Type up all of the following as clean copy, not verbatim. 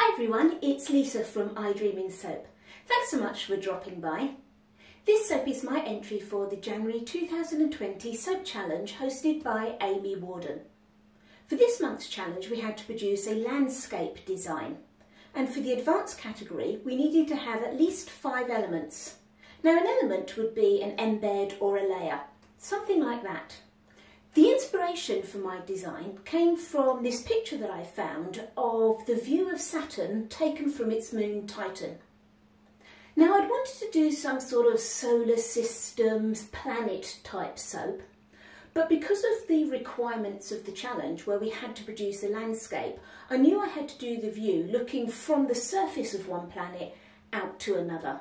Hi everyone, it's Lisa from I Dream in Soap. Thanks so much for dropping by. This soap is my entry for the January 2020 Soap Challenge hosted by Amy Warden. For this month's challenge we had to produce a landscape design, and for the advanced category we needed to have at least 5 elements. Now an element would be an embed or a layer, something like that. The inspiration for my design came from this picture that I found of the view of Saturn taken from its moon Titan. Now I'd wanted to do some sort of solar systems planet type soap, but because of the requirements of the challenge where we had to produce a landscape, I knew I had to do the view looking from the surface of one planet out to another.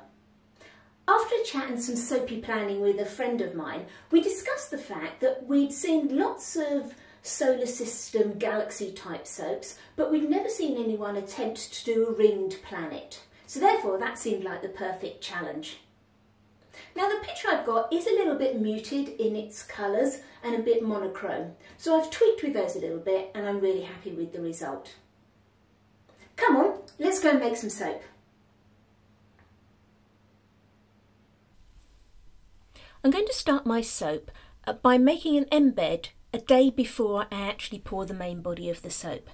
After a chat and some soapy planning with a friend of mine, we discussed the fact that we'd seen lots of solar system galaxy type soaps, but we'd never seen anyone attempt to do a ringed planet. So therefore that seemed like the perfect challenge. Now the picture I've got is a little bit muted in its colours and a bit monochrome. So I've tweaked with those a little bit and I'm really happy with the result. Come on, let's go and make some soap. I'm going to start my soap by making an embed a day before I actually pour the main body of the soap.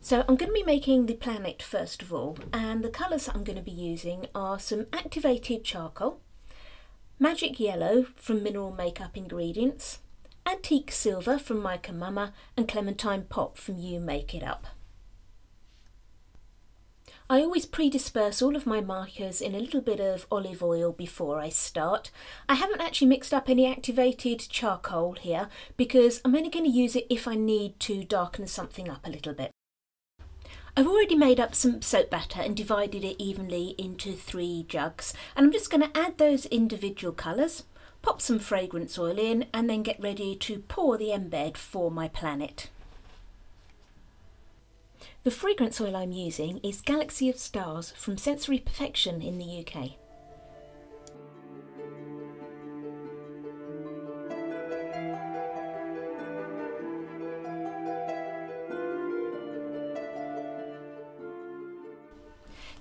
So I'm going to be making the planet first of all, and the colours that I'm going to be using are some activated charcoal, magic yellow from Mineral Makeup Ingredients, antique silver from Mica Mama, and clementine pop from You Make It Up. I always pre-disperse all of my markers in a little bit of olive oil before I start. I haven't actually mixed up any activated charcoal here because I'm only going to use it if I need to darken something up a little bit. I've already made up some soap batter and divided it evenly into 3 jugs, and I'm just going to add those individual colours, pop some fragrance oil in, and then get ready to pour the embed for my planet. The fragrance oil I'm using is Galaxy of Stars from Sensory Perfection in the UK.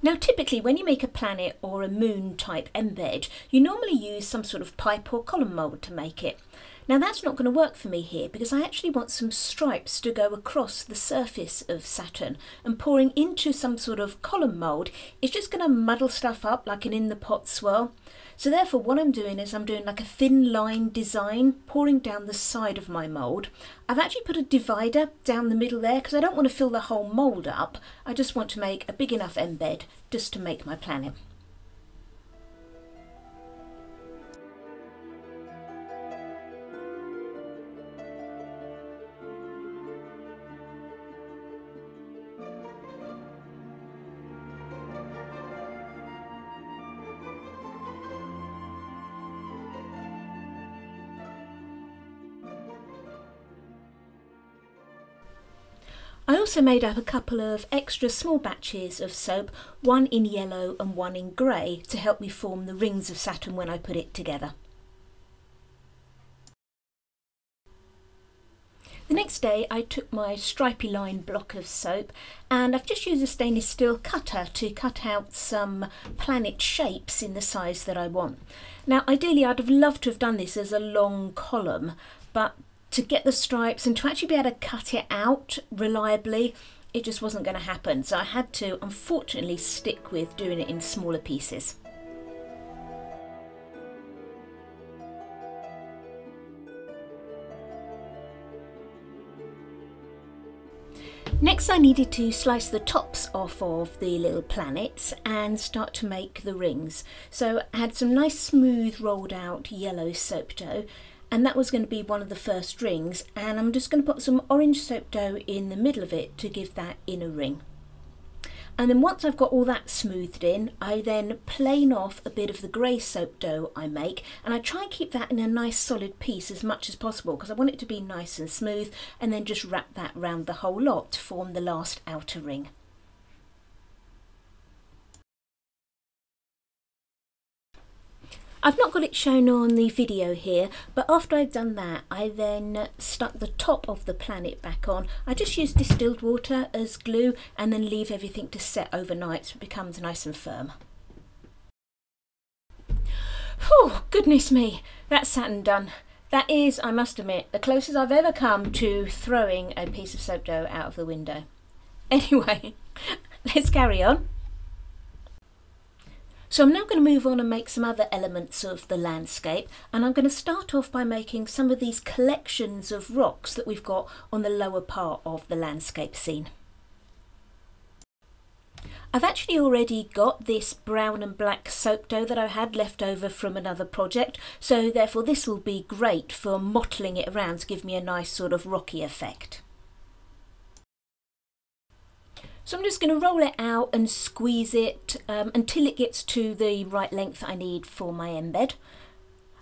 Now typically when you make a planet or a moon type embed, you normally use some sort of pipe or column mould to make it. Now that's not going to work for me here because I actually want some stripes to go across the surface of Saturn, and pouring into some sort of column mould is just going to muddle stuff up like an in the pot swirl. So therefore what I'm doing is I'm doing like a thin line design pouring down the side of my mould. I've actually put a divider down the middle there because I don't want to fill the whole mould up. I just want to make a big enough embed just to make my planet. I also made up a couple of extra small batches of soap, one in yellow and one in grey, to help me form the rings of Saturn when I put it together. The next day I took my stripy line block of soap and I've just used a stainless steel cutter to cut out some planet shapes in the size that I want. Now ideally I'd have loved to have done this as a long column, but to get the stripes and to actually be able to cut it out reliably, it just wasn't going to happen. So I had to, unfortunately, stick with doing it in smaller pieces. Next I needed to slice the tops off of the little planets and start to make the rings. So I had some nice smooth rolled out yellow soap dough, and that was going to be one of the first rings, and I'm just going to put some orange soap dough in the middle of it to give that inner ring. And then once I've got all that smoothed in, I then plane off a bit of the grey soap dough I make, and I try and keep that in a nice solid piece as much as possible because I want it to be nice and smooth, and then just wrap that round the whole lot to form the last outer ring. I've not got it shown on the video here, but after I've done that, I then stuck the top of the planet back on. I just use distilled water as glue and then leave everything to set overnight so it becomes nice and firm. Oh, goodness me, that's Saturn done. That is, I must admit, the closest I've ever come to throwing a piece of soap dough out of the window. Anyway, let's carry on. So I'm now going to move on and make some other elements of the landscape, and I'm going to start off by making some of these collections of rocks that we've got on the lower part of the landscape scene. I've actually already got this brown and black soap dough that I had left over from another project, so therefore this will be great for mottling it around to give me a nice sort of rocky effect. So I'm just going to roll it out and squeeze it until it gets to the right length I need for my embed.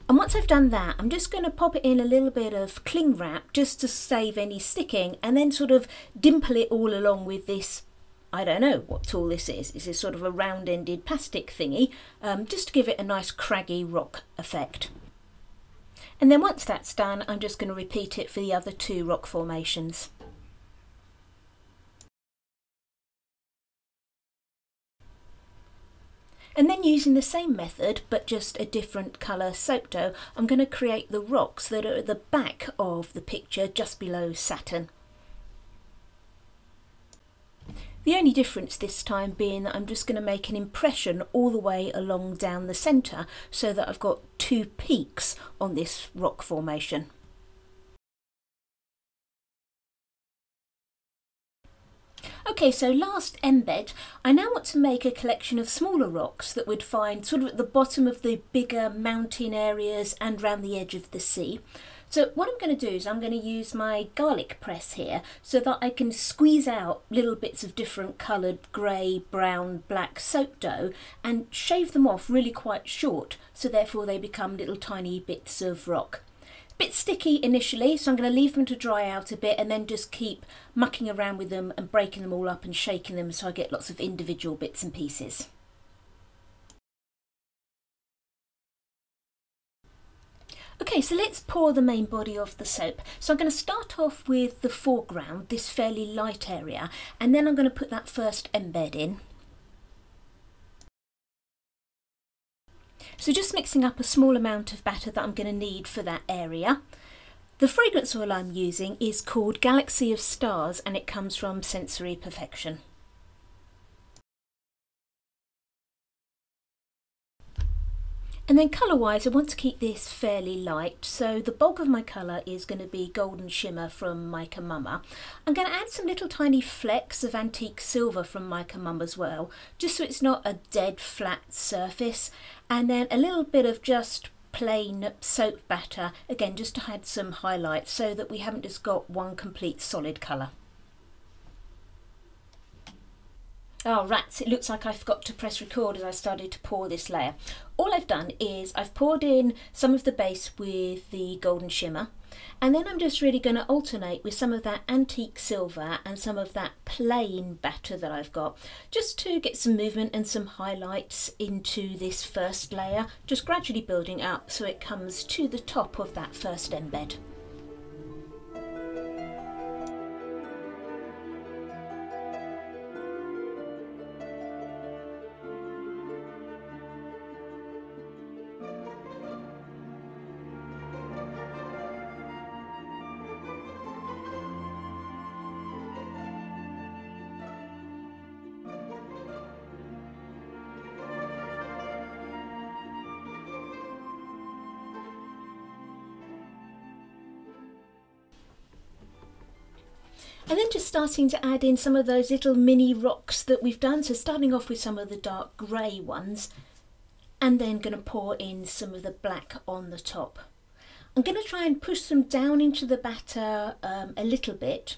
And once I've done that, I'm just going to pop it in a little bit of cling wrap just to save any sticking, and then sort of dimple it all along with this, I don't know what tool this is. This is sort of a round-ended plastic thingy, just to give it a nice craggy rock effect. And then once that's done, I'm just going to repeat it for the other two rock formations. And then using the same method, but just a different colour soap dough, I'm going to create the rocks that are at the back of the picture, just below Saturn. The only difference this time being that I'm just going to make an impression all the way along down the centre, so that I've got two peaks on this rock formation. Okay, so last embed, I now want to make a collection of smaller rocks that we'd find sort of at the bottom of the bigger mountain areas and round the edge of the sea. So what I'm going to do is I'm going to use my garlic press here so that I can squeeze out little bits of different coloured grey, brown, black soap dough and shave them off really quite short, so therefore they become little tiny bits of rock. Bit sticky initially, so I'm going to leave them to dry out a bit and then just keep mucking around with them and breaking them all up and shaking them so I get lots of individual bits and pieces. Okay, so let's pour the main body of the soap. So I'm going to start off with the foreground, this fairly light area, and then I'm going to put that first embed in. So just mixing up a small amount of batter that I'm going to need for that area. The fragrance oil I'm using is called Galaxy of Stars and it comes from Sensory Perfection. And then colour wise, I want to keep this fairly light, so the bulk of my colour is going to be Golden Shimmer from Mica Mama. I'm going to add some little tiny flecks of antique silver from Mica Mama as well, just so it's not a dead flat surface, and then a little bit of just plain soap batter, again just to add some highlights so that we haven't just got one complete solid colour. Oh rats, it looks like I forgot to press record as I started to pour this layer. All I've done is I've poured in some of the base with the Golden Shimmer, and then I'm just really going to alternate with some of that antique silver and some of that plain batter that I've got, just to get some movement and some highlights into this first layer, just gradually building up so it comes to the top of that first embed. And then just starting to add in some of those little mini rocks that we've done, so starting off with some of the dark grey ones and then going to pour in some of the black on the top. I'm going to try and push them down into the batter a little bit,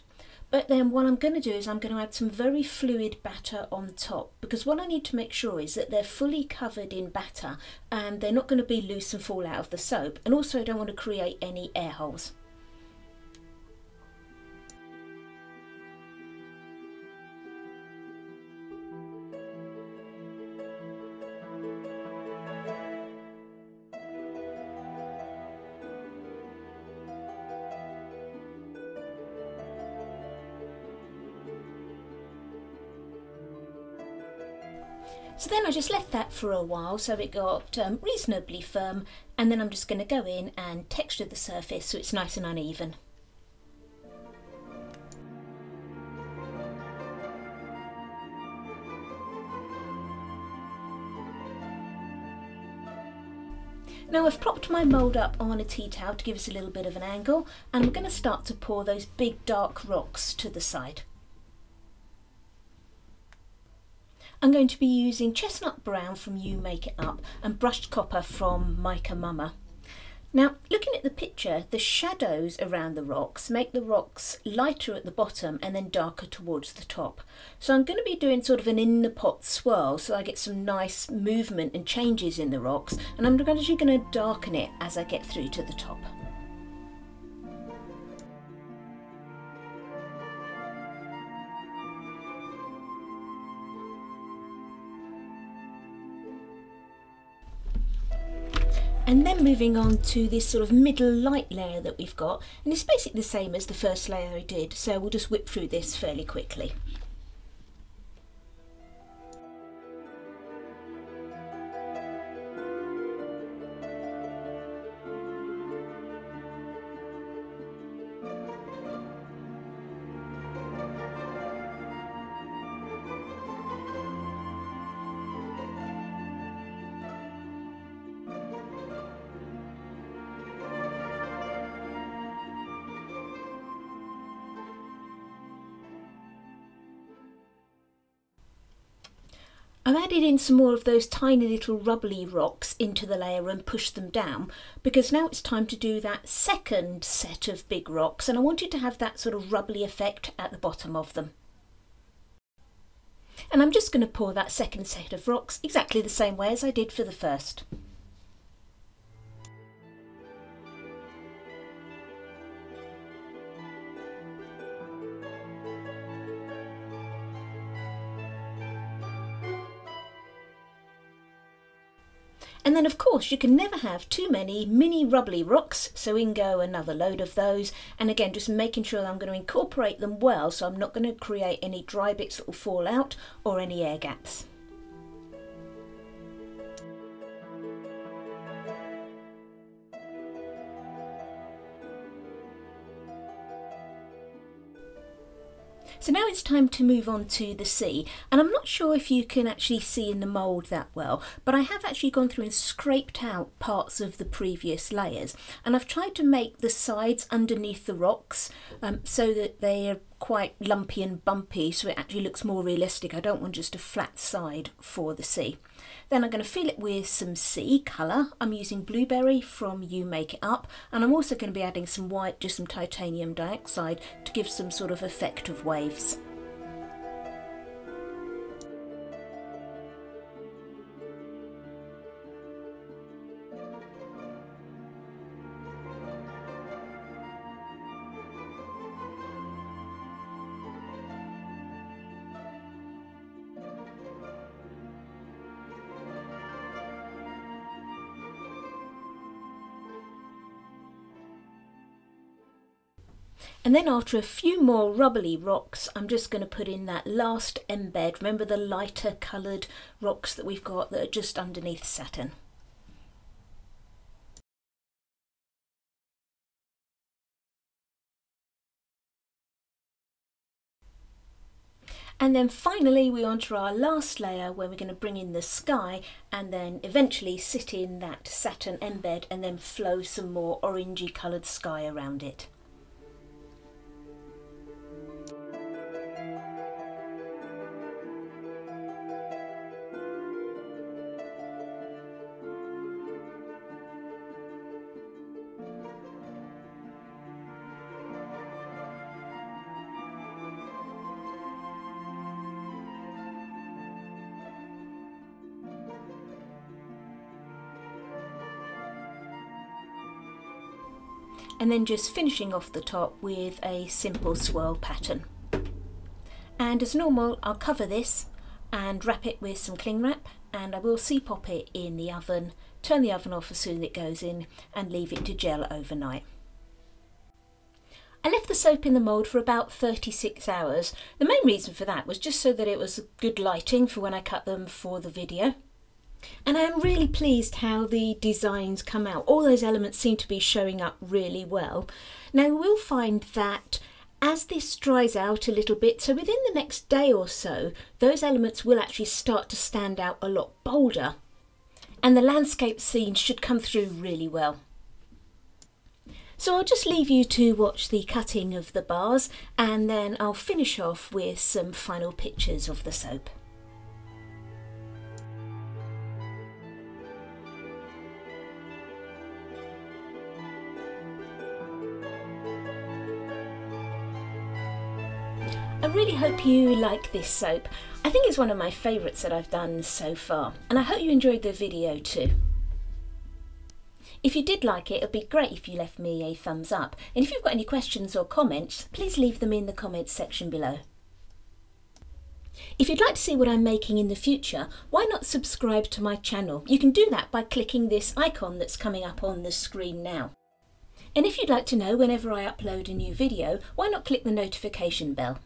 but then what I'm going to do is I'm going to add some very fluid batter on top, because what I need to make sure is that they're fully covered in batter and they're not going to be loose and fall out of the soap, and also I don't want to create any air holes. So then I just left that for a while so it got reasonably firm, and then I'm just going to go in and texture the surface so it's nice and uneven. Now I've propped my mould up on a tea towel to give us a little bit of an angle, and we're going to start to pour those big dark rocks to the side. I'm going to be using chestnut brown from You Make It Up and brushed copper from Mica Mama. Now, looking at the picture, the shadows around the rocks make the rocks lighter at the bottom and then darker towards the top. So I'm going to be doing sort of an in the pot swirl so I get some nice movement and changes in the rocks, and I'm actually going to darken it as I get through to the top. And then moving on to this sort of middle light layer that we've got, and it's basically the same as the first layer I did, so we'll just whip through this fairly quickly. I've added in some more of those tiny little rubbly rocks into the layer and pushed them down, because now it's time to do that second set of big rocks, and I wanted to have that sort of rubbly effect at the bottom of them. And I'm just going to pour that second set of rocks exactly the same way as I did for the first. And then of course you can never have too many mini rubbly rocks, so in go another load of those, and again just making sure that I'm going to incorporate them well so I'm not going to create any dry bits that will fall out or any air gaps. So now it's time to move on to the sea, and I'm not sure if you can actually see in the mould that well, but I have actually gone through and scraped out parts of the previous layers, and I've tried to make the sides underneath the rocks so that they are quite lumpy and bumpy, so it actually looks more realistic. I don't want just a flat side for the sea. Then I'm going to fill it with some sea colour. I'm using blueberry from You Make It Up, and I'm also going to be adding some white, just some titanium dioxide to give some sort of effect of waves. And then after a few more rubbly rocks, I'm just going to put in that last embed. Remember the lighter coloured rocks that we've got that are just underneath Saturn. And then finally we're on to our last layer where we're going to bring in the sky and then eventually sit in that Saturn embed and then flow some more orangey coloured sky around it. And then just finishing off the top with a simple swirl pattern. And as normal, I'll cover this and wrap it with some cling wrap, and I will pop it in the oven, turn the oven off as soon as it goes in, and leave it to gel overnight. I left the soap in the mould for about 36 hours. The main reason for that was just so that it was good lighting for when I cut them for the video. And I am really pleased how the designs come out. All those elements seem to be showing up really well. Now you will find that as this dries out a little bit, so within the next day or so, those elements will actually start to stand out a lot bolder. And the landscape scene should come through really well. So I'll just leave you to watch the cutting of the bars, and then I'll finish off with some final pictures of the soap. I really hope you like this soap. I think it's one of my favourites that I've done so far, and I hope you enjoyed the video too. If you did like it, it'd be great if you left me a thumbs up, and if you've got any questions or comments, please leave them in the comments section below. If you'd like to see what I'm making in the future, why not subscribe to my channel? You can do that by clicking this icon that's coming up on the screen now. And if you'd like to know whenever I upload a new video, why not click the notification bell?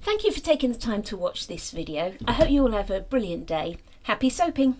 Thank you for taking the time to watch this video. I hope you all have a brilliant day. Happy soaping!